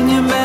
and you make